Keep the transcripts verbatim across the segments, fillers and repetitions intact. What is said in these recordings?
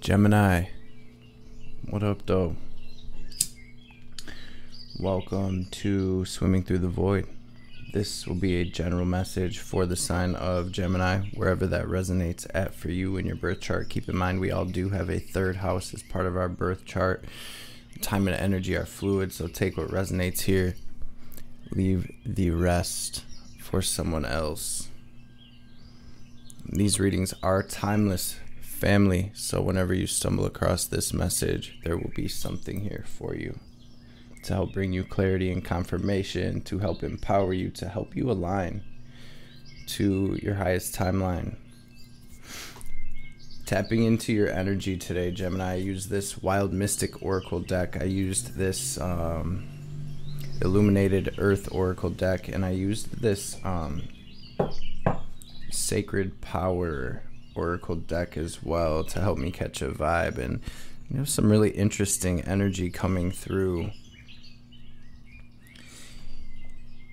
Gemini, what up though? Welcome to Swimming Through the Void. This will be a general message for the sign of Gemini, wherever that resonates at for you in your birth chart. Keep in mind we all do have a third house as part of our birth chart. Time and energy are fluid, so take what resonates here. Leave the rest for someone else. These readings are timeless. Family, so whenever you stumble across this message, there will be something here for you to help bring you clarity and confirmation, to help empower you, to help you align to your highest timeline. Tapping into your energy today, Gemini. I used this Wild Mystic Oracle deck, I used this um, Illuminated Earth Oracle deck, and I used this um, Sacred Power Oracle deck as well to help me catch a vibe, and you know, some really interesting energy coming through.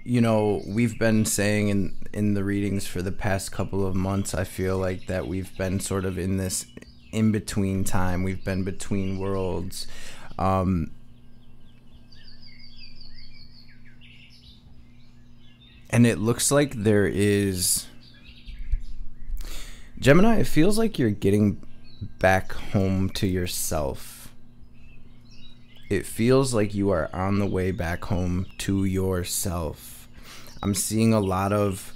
You know, we've been saying in in the readings for the past couple of months, I feel like, that we've been sort of in this in-between time. We've been between worlds. Um, and it looks like there is, Gemini, it feels like you're getting back home to yourself. It feels like you are on the way back home to yourself. I'm seeing a lot of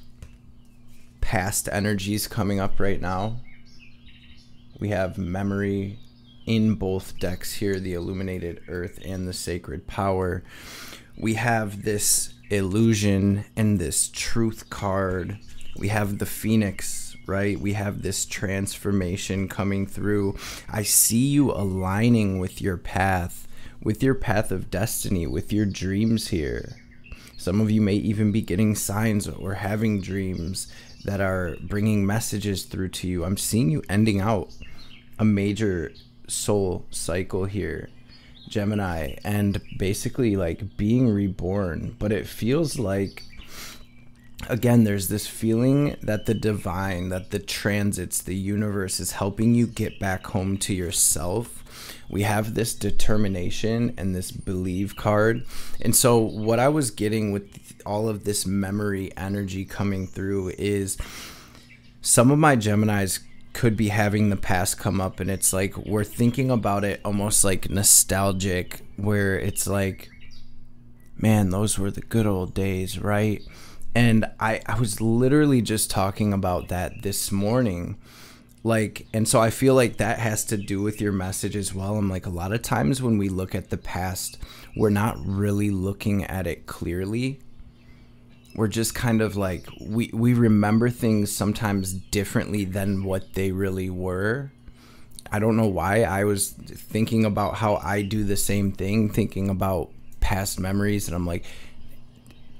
past energies coming up right now. We have memory in both decks here, the Illuminated Earth and the Sacred Power. We have this illusion and this truth card. We have the Phoenix. Right, we have this transformation coming through. I see you aligning with your path, with your path of destiny, with your dreams here. Some of you may even be getting signs or having dreams that are bringing messages through to you. I'm seeing you ending out a major soul cycle here, Gemini, and basically like being reborn. But it feels like, again, there's this feeling that the divine, that the transits, the universe is helping you get back home to yourself. We have this determination and this believe card. And so what I was getting with all of this memory energy coming through is some of my Geminis could be having the past come up, and it's like we're thinking about it almost like nostalgic, where it's like, man, those were the good old days, right? And I, I was literally just talking about that this morning. Like, and so I feel like that has to do with your message as well. I'm like, a lot of times when we look at the past, we're not really looking at it clearly. We're just kind of like, we, we remember things sometimes differently than what they really were. I don't know why. I was thinking about how I do the same thing, thinking about past memories, and I'm like,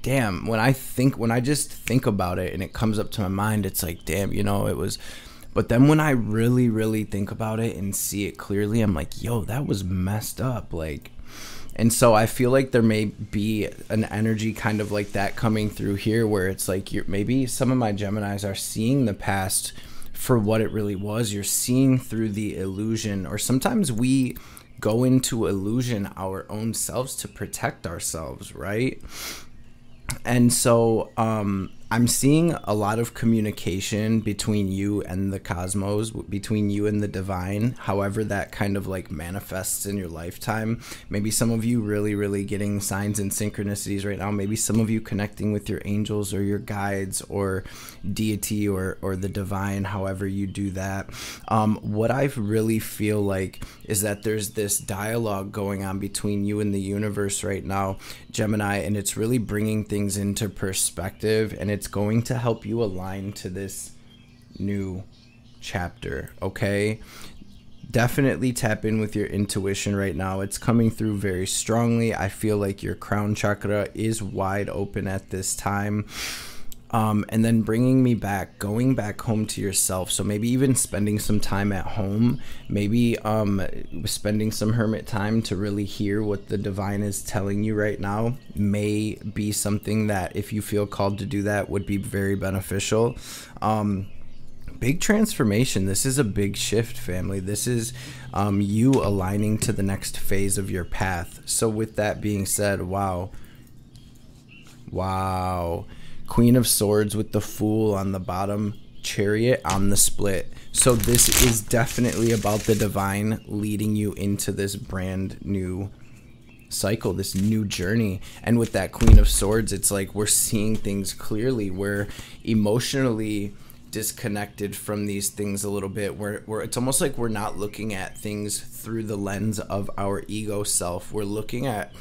damn, when I think, when I just think about it and it comes up to my mind, it's like, damn, you know, it was. But then when I really, really think about it and see it clearly, I'm like, yo, that was messed up. Like, and so I feel like there may be an energy kind of like that coming through here, where it's like, you're, maybe some of my Geminis are seeing the past for what it really was. You're seeing through the illusion, or sometimes we go into illusion our own selves to protect ourselves, right? And so um, I'm seeing a lot of communication between you and the cosmos, between you and the divine, however that kind of like manifests in your lifetime. Maybe some of you really, really getting signs and synchronicities right now. Maybe some of you connecting with your angels or your guides or deity or, or the divine, however you do that. Um, what I really feel like is that there's this dialogue going on between you and the universe right now, Gemini, and it's really bringing things into perspective, and it's going to help you align to this new chapter, okay? Definitely tap in with your intuition right now. It's coming through very strongly. I feel like your crown chakra is wide open at this time. Um, and then bringing me back, going back home to yourself. So maybe even spending some time at home, maybe um, spending some hermit time to really hear what the divine is telling you right now may be something that, if you feel called to do that, would be very beneficial. Um, big transformation. This is a big shift, family. This is um, you aligning to the next phase of your path. So with that being said, wow. Wow. Queen of Swords with the Fool on the bottom, Chariot on the split. So this is definitely about the divine leading you into this brand new cycle, this new journey. And with that Queen of Swords, it's like we're seeing things clearly. We're emotionally disconnected from these things a little bit. We're, we're, it's almost like we're not looking at things through the lens of our ego self. We're looking at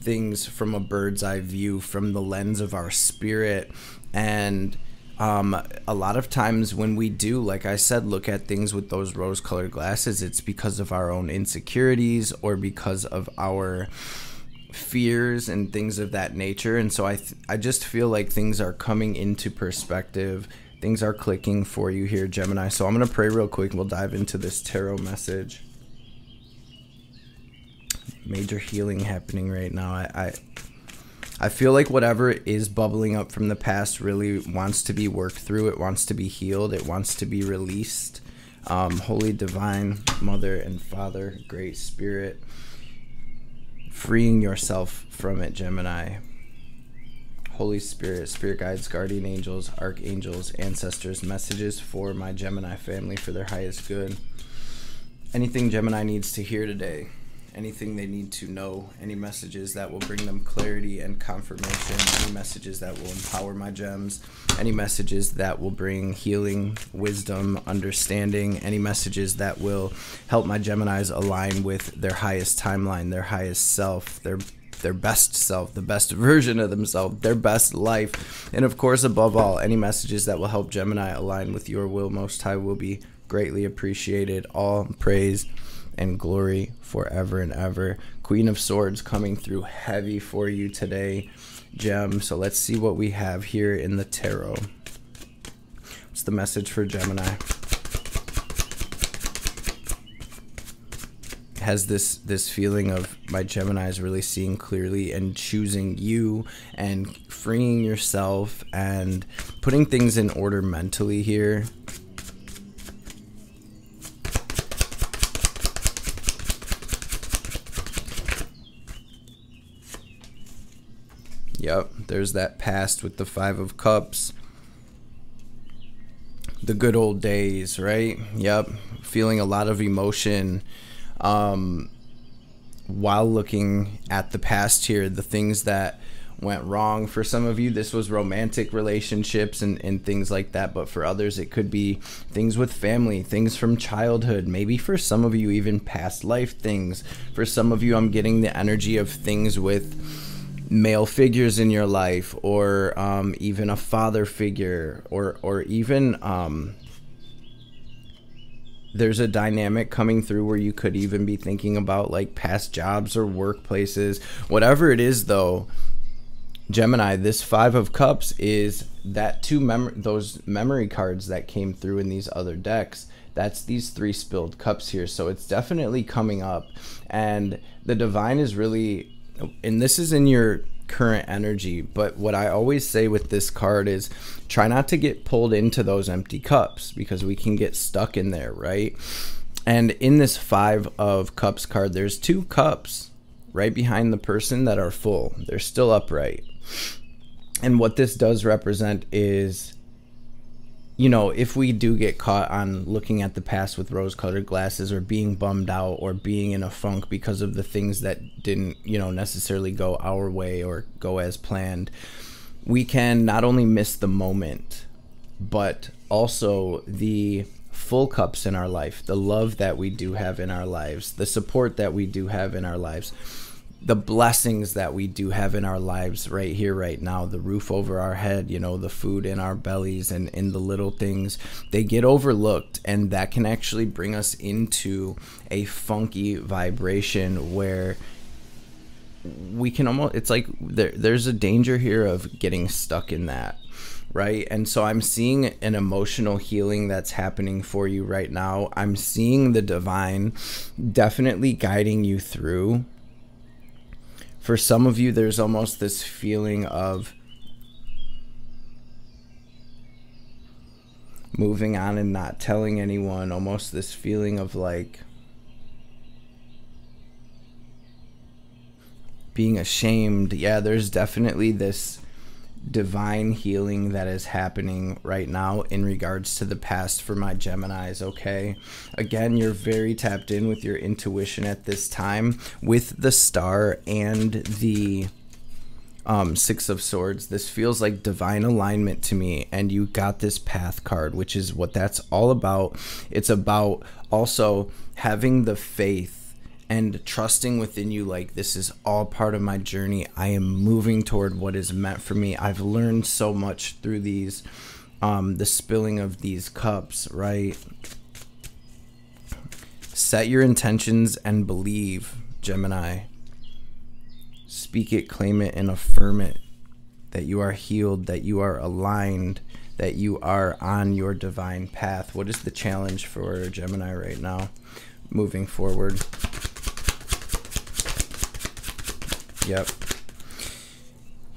things from a bird's eye view, from the lens of our spirit. And um, a lot of times when we do, like I said, look at things with those rose-colored glasses, it's because of our own insecurities or because of our fears and things of that nature. And so I, th I just feel like things are coming into perspective. Things are clicking for you here, Gemini. So I'm going to pray real quick and we'll dive into this tarot message. Major healing happening right now. I, I I feel like whatever is bubbling up from the past really wants to be worked through. It wants to be healed. It wants to be released. Um, Holy Divine Mother and Father, Great Spirit, freeing yourself from it, Gemini. Holy Spirit, Spirit Guides, Guardian Angels, Archangels, Ancestors, messages for my Gemini family for their highest good. Anything Gemini needs to hear today. Anything they need to know, any messages that will bring them clarity and confirmation, any messages that will empower my gems, any messages that will bring healing, wisdom, understanding, any messages that will help my Geminis align with their highest timeline, their highest self, their their best self, the best version of themselves, their best life. And of course, above all, any messages that will help Gemini align with your will, Most High, will be greatly appreciated. All praise and glory forever and ever. Queen of Swords coming through heavy for you today, Gem. So let's see what we have here in the tarot. What's the message for Gemini? It has this this feeling of my Gemini is really seeing clearly and choosing you and freeing yourself and putting things in order mentally here. Yep, there's that past with the Five of Cups. The good old days, right? Yep, feeling a lot of emotion um, while looking at the past here, the things that went wrong. For some of you, this was romantic relationships and, and things like that, but for others, it could be things with family, things from childhood, maybe for some of you, even past life things. For some of you, I'm getting the energy of things with male figures in your life, or um, even a father figure, or or even um, there's a dynamic coming through where you could even be thinking about like past jobs or workplaces. Whatever it is, though, Gemini, this Five of Cups is that two mem those memory cards that came through in these other decks. That's these three spilled cups here. So it's definitely coming up, and the divine is really. And this is in your current energy, but what I always say with this card is try not to get pulled into those empty cups, because we can get stuck in there, right? And in this Five of Cups card, there's two cups right behind the person that are full. They're still upright. And what this does represent is, you know, if we do get caught on looking at the past with rose-colored glasses, or being bummed out, or being in a funk because of the things that didn't, you know, necessarily go our way or go as planned, we can not only miss the moment, but also the full cups in our life, the love that we do have in our lives, the support that we do have in our lives. the blessings that we do have in our lives right here, right now, the roof over our head, you know, the food in our bellies, and in the little things, they get overlooked, and that can actually bring us into a funky vibration where we can almost, it's like there, there's a danger here of getting stuck in that, right? And so I'm seeing an emotional healing that's happening for you right now. I'm seeing the divine definitely guiding you through. For some of you, there's almost this feeling of moving on and not telling anyone, almost this feeling of like being ashamed. Yeah, there's definitely this divine healing that is happening right now in regards to the past for my Geminis, okay? Again, you're very tapped in with your intuition at this time with the star and the um, Six of Swords. This feels like divine alignment to me, and you got this path card, which is what that's all about. It's about also having the faith and trusting within you, like, this is all part of my journey. I am moving toward what is meant for me. I've learned so much through these, um, the spilling of these cups, right? Set your intentions and believe, Gemini. Speak it, claim it, and affirm it, that you are healed, that you are aligned, that you are on your divine path. What is the challenge for Gemini right now, moving forward? Yep.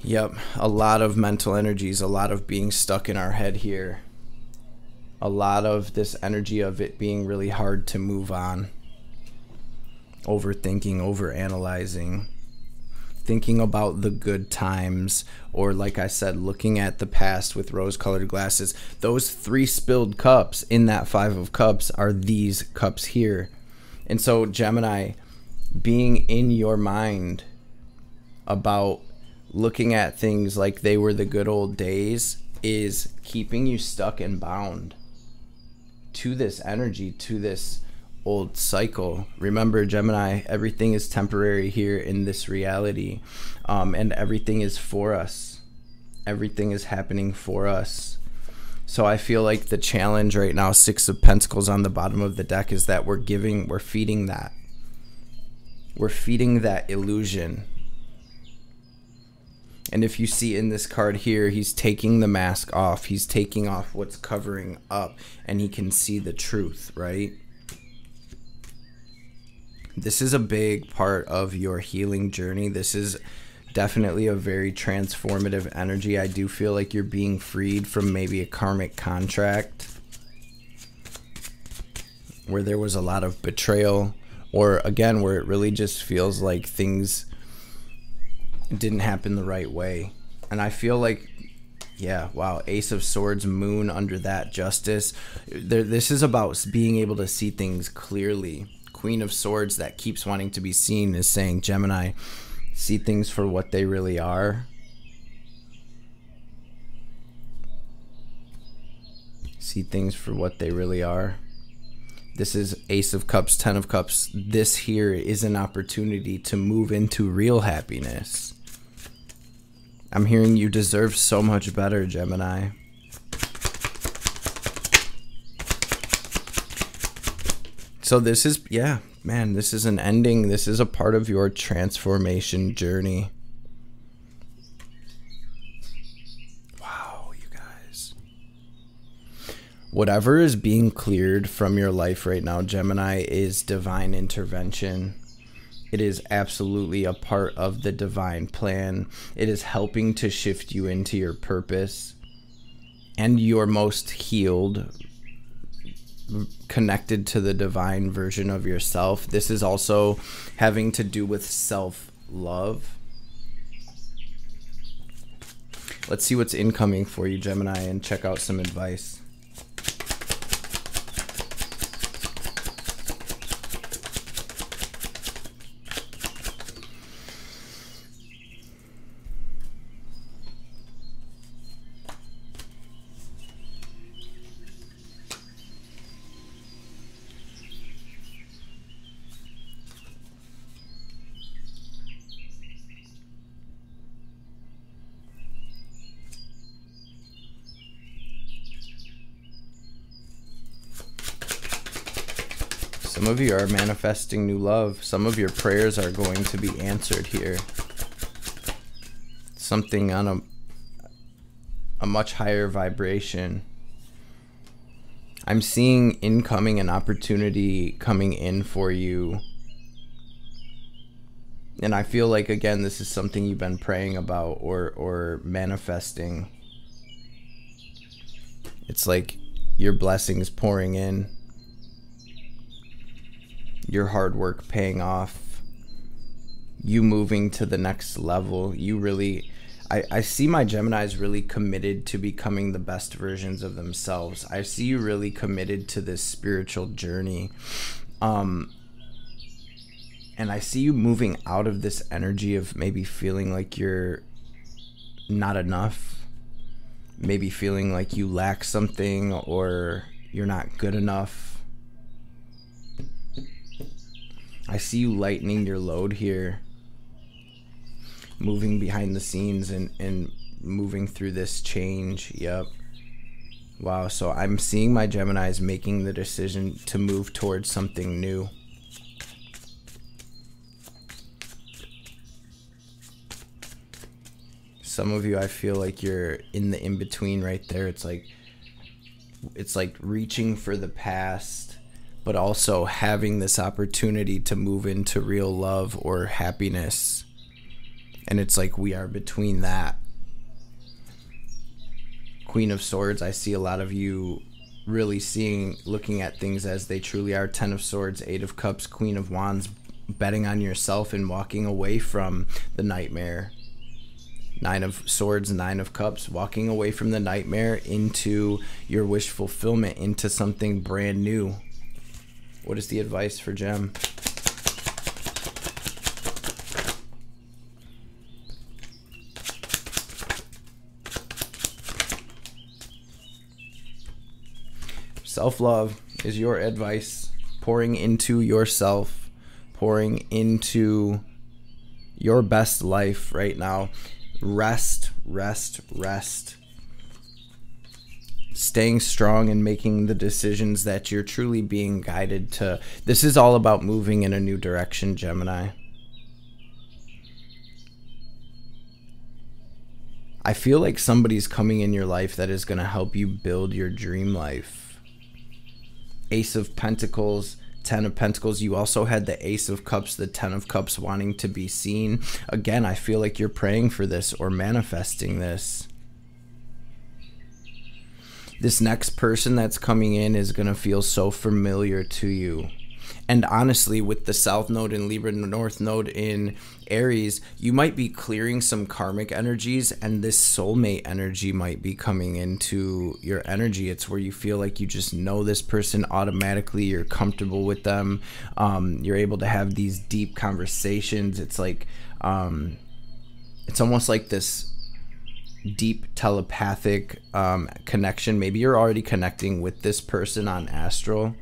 Yep. A lot of mental energies, a lot of being stuck in our head here. A lot of this energy of it being really hard to move on. Overthinking, overanalyzing. Thinking about the good times, or like I said, looking at the past with rose-colored glasses. Those three spilled cups in that Five of Cups are these cups here. And so, Gemini, being in your mind about looking at things like they were the good old days is keeping you stuck and bound to this energy, to this old cycle. Remember, Gemini, everything is temporary here in this reality, um, and everything is for us. Everything is happening for us. So I feel like the challenge right now, Six of Pentacles on the bottom of the deck, is that we're giving, we're feeding that. We're feeding that illusion. And if you see in this card here, he's taking the mask off. He's taking off what's covering up, and he can see the truth, right? This is a big part of your healing journey. This is definitely a very transformative energy. I do feel like you're being freed from maybe a karmic contract where there was a lot of betrayal, or again, where it really just feels like things didn't happen the right way. And I feel like, yeah, wow, Ace of Swords, Moon under that, Justice. There, this is about being able to see things clearly. Queen of Swords that keeps wanting to be seen is saying, Gemini, see things for what they really are. See things for what they really are. This is Ace of Cups, Ten of Cups. This here is an opportunity to move into real happiness. I'm hearing you deserve so much better, Gemini. So this is, yeah, man, this is an ending. This is a part of your transformation journey. Wow, you guys. Whatever is being cleared from your life right now, Gemini, is divine intervention. It is absolutely a part of the divine plan. It is helping to shift you into your purpose and your most healed, connected to the divine version of yourself. This is also having to do with self-love. Let's see what's incoming for you, Gemini, and check out some advice. Some of you are manifesting new love. Some of your prayers are going to be answered here. Something on a, a much higher vibration. I'm seeing incoming an opportunity coming in for you. And I feel like, again, this is something you've been praying about or, or manifesting. It's like your blessings pouring in, your hard work paying off, you moving to the next level. You really, I, I see my Geminis really committed to becoming the best versions of themselves. I see you really committed to this spiritual journey. Um, And I see you moving out of this energy of maybe feeling like you're not enough, maybe feeling like you lack something or you're not good enough. I see you lightening your load here, moving behind the scenes and, and moving through this change. Yep. Wow. So I'm seeing my Geminis making the decision to move towards something new. Some of you, I feel like you're in the in-between right there. It's like, it's like reaching for the past, but also having this opportunity to move into real love or happiness. And it's like we are between that. Queen of Swords, I see a lot of you really seeing, looking at things as they truly are. Ten of Swords, Eight of Cups, Queen of Wands, betting on yourself and walking away from the nightmare. Nine of Swords, Nine of Cups, walking away from the nightmare into your wish fulfillment, into something brand new. What is the advice for Gem? Self-love is your advice. Pouring into yourself, pouring into your best life right now. Rest, rest, rest. Staying strong and making the decisions that you're truly being guided to. This is all about moving in a new direction, Gemini. I feel like somebody's coming in your life that is going to help you build your dream life. Ace of Pentacles, Ten of Pentacles. You also had the Ace of Cups, the Ten of Cups, wanting to be seen. Again, I feel like you're praying for this or manifesting this. This next person that's coming in is going to feel so familiar to you. And honestly, with the South Node in Libra, North Node in Aries, you might be clearing some karmic energies, and this soulmate energy might be coming into your energy. It's where you feel like you just know this person automatically. You're comfortable with them. Um, you're able to have these deep conversations. It's like, um, it's almost like this deep telepathic um, connection. Maybe you're already connecting with this person on astral.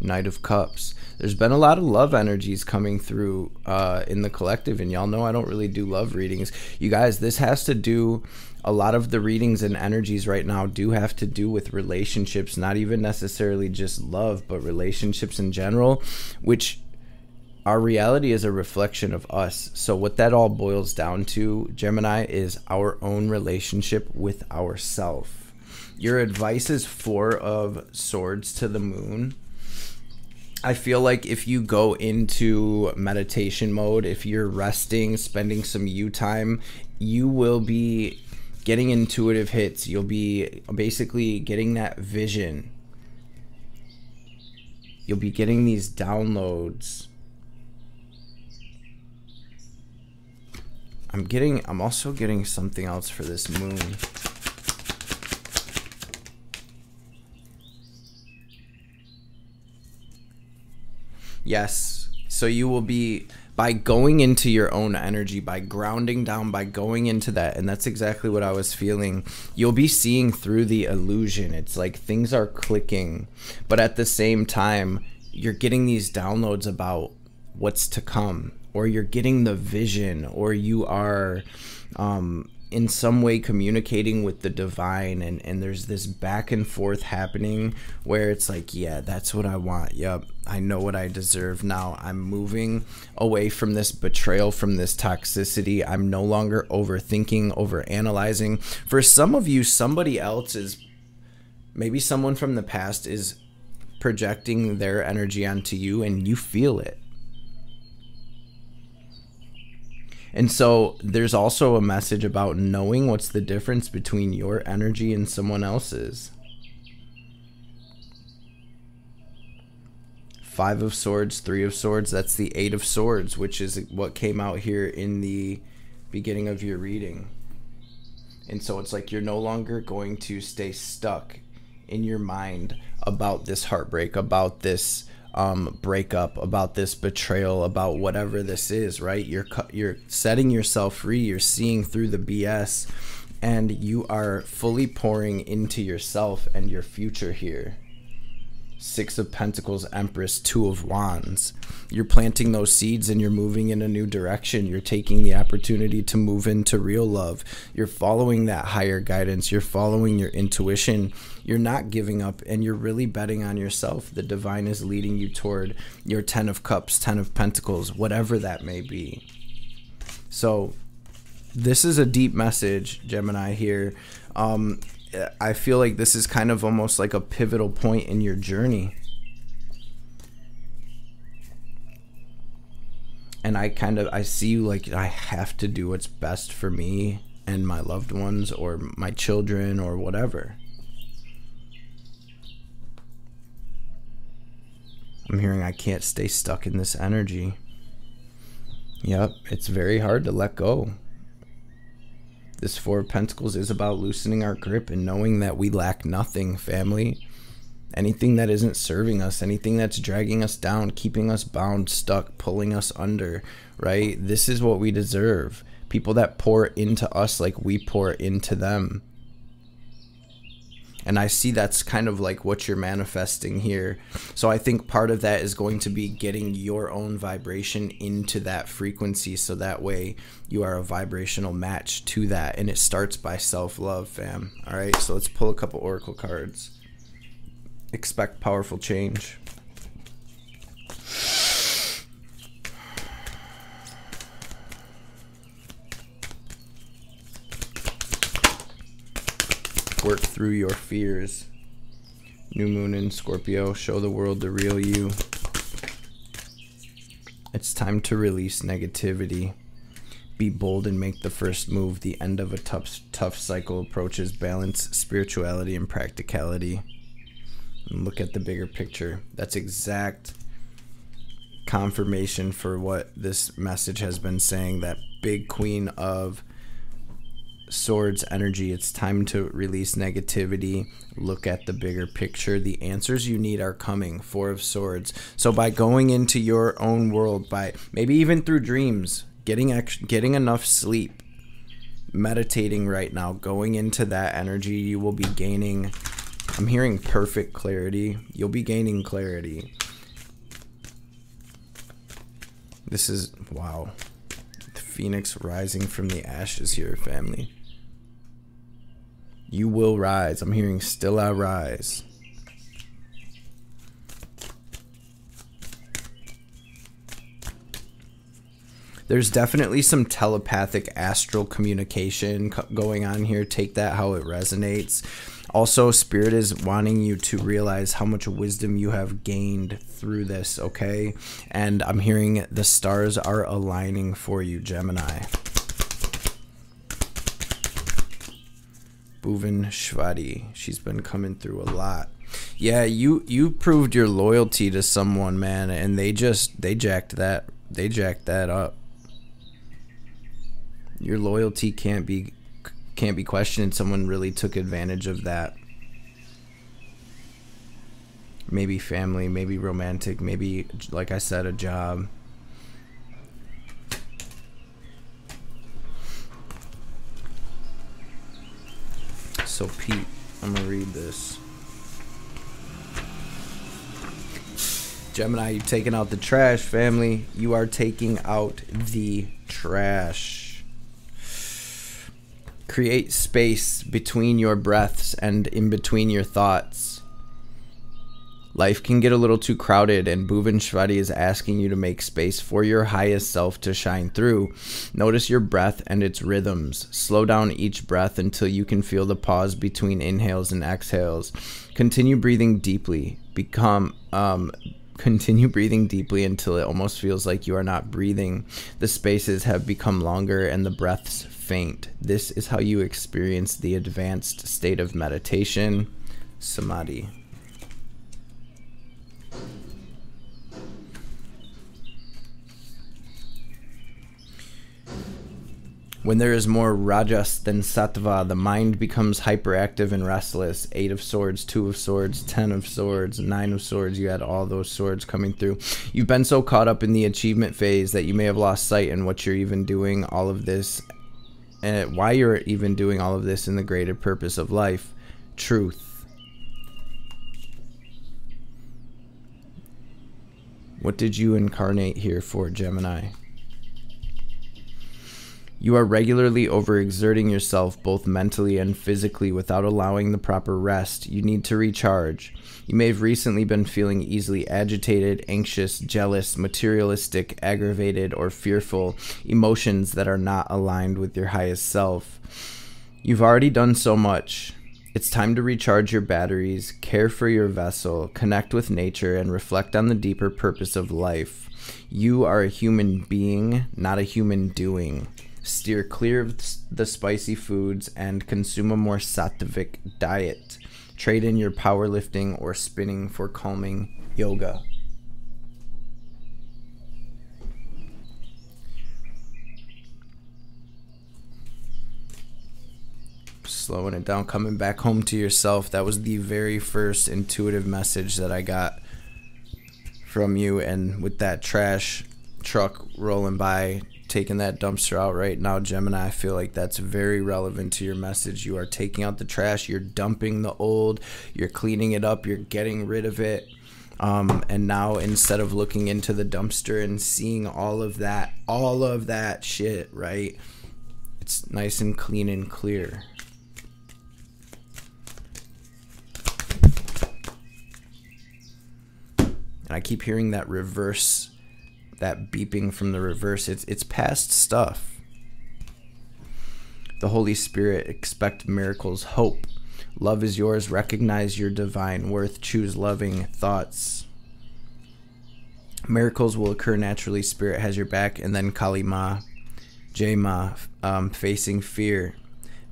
Knight of Cups. There's been a lot of love energies coming through uh, in the collective, and y'all know I don't really do love readings. You guys, this has to do, a lot of the readings and energies right now do have to do with relationships, not even necessarily just love, but relationships in general, which our reality is a reflection of us. So what that all boils down to, Gemini, is our own relationship with ourselves. Your advice is Four of Swords to the Moon. I feel like if you go into meditation mode, if you're resting, spending some you time, you will be getting intuitive hits. You'll be basically getting that vision. You'll be getting these downloads. I'm getting, I'm also getting something else for this moon. Yes. So you will be, by going into your own energy, by grounding down, by going into that, and that's exactly what I was feeling, you'll be seeing through the illusion. It's like things are clicking, but at the same time, you're getting these downloads about what's to come, or you're getting the vision, or you are um, in some way communicating with the divine, and and there's this back and forth happening where it's like, yeah, that's what I want. Yep, I know what I deserve now. I'm moving away from this betrayal, from this toxicity. I'm no longer overthinking, overanalyzing. For some of you, somebody else is, maybe someone from the past is projecting their energy onto you and you feel it. And so there's also a message about knowing what's the difference between your energy and someone else's. Five of Swords, Three of Swords, that's the Eight of Swords, which is what came out here in the beginning of your reading. And so it's like you're no longer going to stay stuck in your mind about this heartbreak, about this Um, breakup, about this betrayal, about whatever this is, right? You're you're setting yourself free. You're seeing through the B S, and you are fully pouring into yourself and your future here. Six of Pentacles, Empress, Two of Wands. You're planting those seeds and you're moving in a new direction. You're taking the opportunity to move into real love. You're following that higher guidance. You're following your intuition. You're not giving up and you're really betting on yourself. The divine is leading you toward your Ten of Cups, Ten of Pentacles, whatever that may be. So this is a deep message, Gemini, here. Um, I feel like this is kind of almost like a pivotal point in your journey. And I kind of, I see you like, I have to do what's best for me and my loved ones or my children or whatever. I'm hearing I can't stay stuck in this energy. Yep, it's very hard to let go. This Four of Pentacles is about loosening our grip and knowing that we lack nothing, family. Anything that isn't serving us, anything that's dragging us down, keeping us bound, stuck, pulling us under, right? This is what we deserve. People that pour into us like we pour into them. And I see that's kind of like what you're manifesting here. So I think part of that is going to be getting your own vibration into that frequency. So that way you are a vibrational match to that. And it starts by self-love, fam. All right, so let's pull a couple oracle cards. Expect powerful change. Work through your fears. New Moon in Scorpio. Show the world the real you. It's time to release negativity. Be bold and make the first move. The end of a tough, tough cycle approaches. Balance, spirituality, and practicality. And look at the bigger picture. That's exact confirmation for what this message has been saying. That big Queen of Swords energy. It's time to release negativity. Look at the bigger picture. The answers you need are coming. Four of Swords. So by going into your own world, by maybe even through dreams, getting act getting enough sleep, meditating right now, going into that energy, you will be gaining, I'm hearing perfect clarity. You'll be gaining clarity. This is, wow. The Phoenix rising from the ashes here, family. You will rise. I'm hearing still I rise. There's definitely some telepathic astral communication going on here. Take that how it resonates. Also, Spirit is wanting you to realize how much wisdom you have gained through this, okay? And I'm hearing the stars are aligning for you, Gemini. Bhuvaneshwari, she's been coming through a lot. Yeah, you you proved your loyalty to someone, man, and they just they jacked that they jacked that up. Your loyalty can't be can't be questioned. Someone really took advantage of that. Maybe family, maybe romantic, maybe, like I said, a job. So Pete, I'm gonna read this. Gemini, you've taken out the trash, family. You are taking out the trash. Create space between your breaths and in between your thoughts. Life can get a little too crowded, and Bhuvan Shwari is asking you to make space for your highest self to shine through. Notice your breath and its rhythms. Slow down each breath until you can feel the pause between inhales and exhales. Continue breathing deeply. Become um Continue breathing deeply until it almost feels like you are not breathing. The spaces have become longer and the breaths faint. This is how you experience the advanced state of meditation, samadhi. When there is more rajas than sattva, the mind becomes hyperactive and restless. Eight of swords, two of swords, ten of swords, nine of swords. You had all those swords coming through. You've been so caught up in the achievement phase that you may have lost sight in what you're even doing all of this, and why you're even doing all of this in the greater purpose of life, truth. What did you incarnate here for, Gemini? You are regularly overexerting yourself both mentally and physically without allowing the proper rest. You need to recharge. You may have recently been feeling easily agitated, anxious, jealous, materialistic, aggravated, or fearful, emotions that are not aligned with your highest self. You've already done so much. It's time to recharge your batteries, care for your vessel, connect with nature, and reflect on the deeper purpose of life. You are a human being, not a human doing. Steer clear of the spicy foods and consume a more sattvic diet. Trade in your powerlifting or spinning for calming yoga. Slowing it down, coming back home to yourself. That was the very first intuitive message that I got from you. And with that trash truck rolling by, taking that dumpster out right now, Gemini, I feel like that's very relevant to your message. You are taking out the trash, you're dumping the old, you're cleaning it up, you're getting rid of it. Um, and now, instead of looking into the dumpster and seeing all of that, all of that shit, right? It's nice and clean and clear. And I keep hearing that reverse, that beeping from the reverse. It's, it's past stuff. The Holy Spirit, expect miracles, hope. Love is yours, recognize your divine worth, choose loving thoughts. Miracles will occur naturally, Spirit has your back. And then Kalima, Jema, um, facing fear.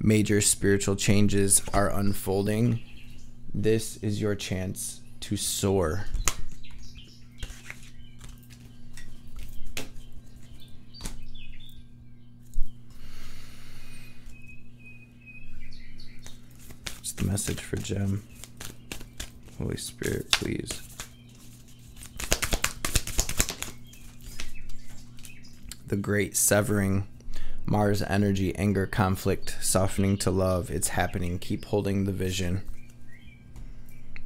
Major spiritual changes are unfolding. This is your chance to soar. Message for Gem. Holy Spirit, please. The great severing. Mars energy, anger, conflict, softening to love. It's happening. Keep holding the vision.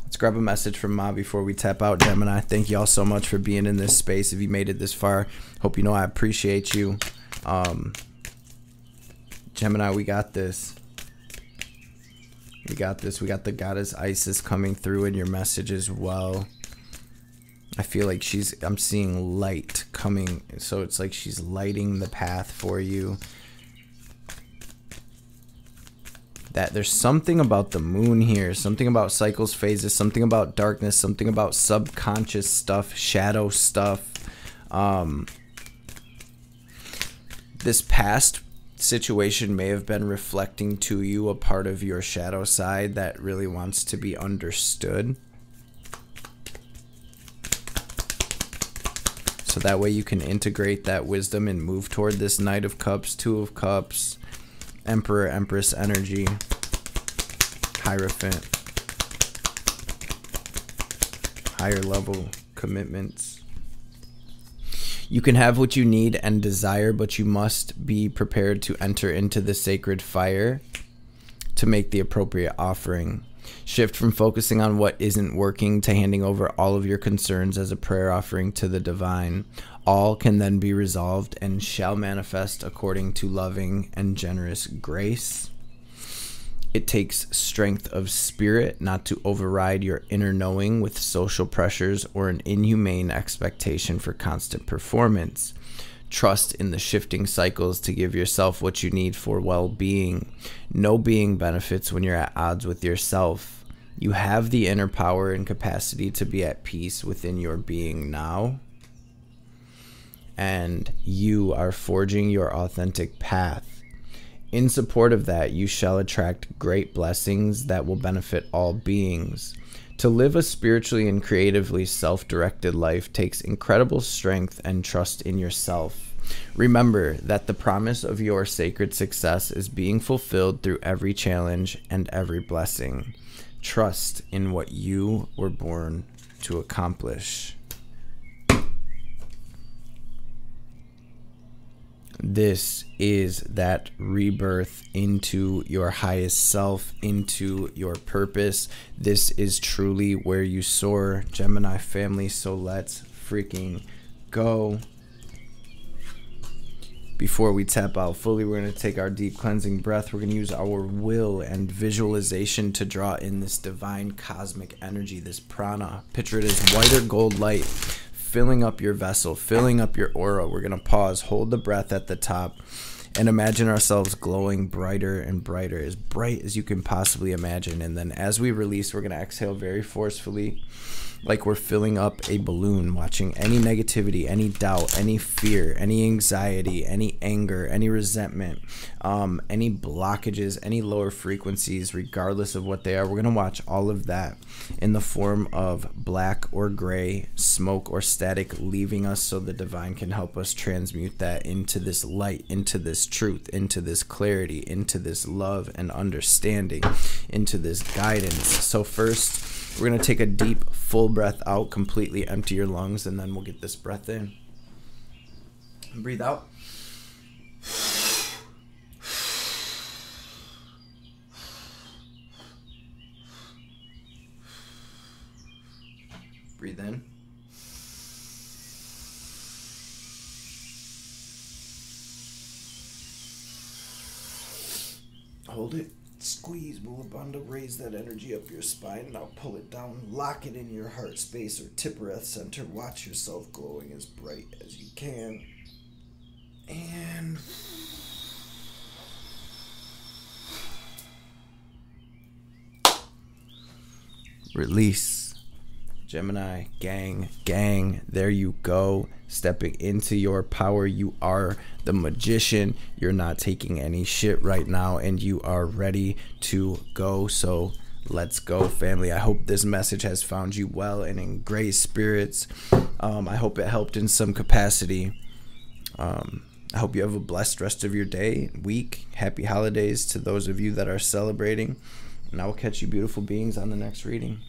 Let's grab a message from Ma before we tap out, Gemini. Thank you all so much for being in this space. If you made it this far, hope you know I appreciate you. Um, Gemini, we got this. We got this. We got the goddess Isis coming through in your message as well. I feel like she's, I'm seeing light coming. So it's like she's lighting the path for you. That there's something about the moon here, something about cycles, phases, something about darkness, something about subconscious stuff, shadow stuff. Um, this past situation may have been reflecting to you a part of your shadow side that really wants to be understood, so that way you can integrate that wisdom and move toward this Knight of Cups, Two of Cups, Emperor, Empress energy, Hierophant, higher level commitments. You can have what you need and desire, but you must be prepared to enter into the sacred fire to make the appropriate offering. Shift from focusing on what isn't working to handing over all of your concerns as a prayer offering to the divine. All can then be resolved and shall manifest according to loving and generous grace. It takes strength of spirit not to override your inner knowing with social pressures or an inhumane expectation for constant performance. Trust in the shifting cycles to give yourself what you need for well-being. No being benefits when you're at odds with yourself. You have the inner power and capacity to be at peace within your being now. And you are forging your authentic path. In support of that, you shall attract great blessings that will benefit all beings. To live a spiritually and creatively self-directed life takes incredible strength and trust in yourself. Remember that the promise of your sacred success is being fulfilled through every challenge and every blessing. Trust in what you were born to accomplish. This is that rebirth into your highest self, into your purpose. This is truly where you soar, Gemini family. So let's freaking go. Before we tap out fully, we're going to take our deep cleansing breath. We're going to use our will and visualization to draw in this divine cosmic energy, this prana. Picture it as white or gold light, filling up your vessel, filling up your aura. We're going to pause, hold the breath at the top, and imagine ourselves glowing brighter and brighter, as bright as you can possibly imagine. And then as we release, we're going to exhale very forcefully, like we're filling up a balloon, watching any negativity, any doubt, any fear, any anxiety, any anger, any resentment, um, any blockages, any lower frequencies, regardless of what they are. We're going to watch all of that in the form of black or gray, smoke or static, leaving us so the divine can help us transmute that into this light, into this truth, into this clarity, into this love and understanding, into this guidance. So first, we're going to take a deep, full breath out, completely empty your lungs, and then we'll get this breath in. Breathe out. Breathe in. Hold it, squeeze, Mulabandha, raise that energy up your spine. Now pull it down, lock it in your heart space or Tippereth center. Watch yourself glowing as bright as you can. And release. Gemini, gang, gang, there you go. Stepping into your power. You are the magician. You're not taking any shit right now, and you are ready to go. So let's go, family. I hope this message has found you well and in great spirits. Um, I hope it helped in some capacity. Um, I hope you have a blessed rest of your day, week. Happy holidays to those of you that are celebrating. And I will catch you beautiful beings on the next reading.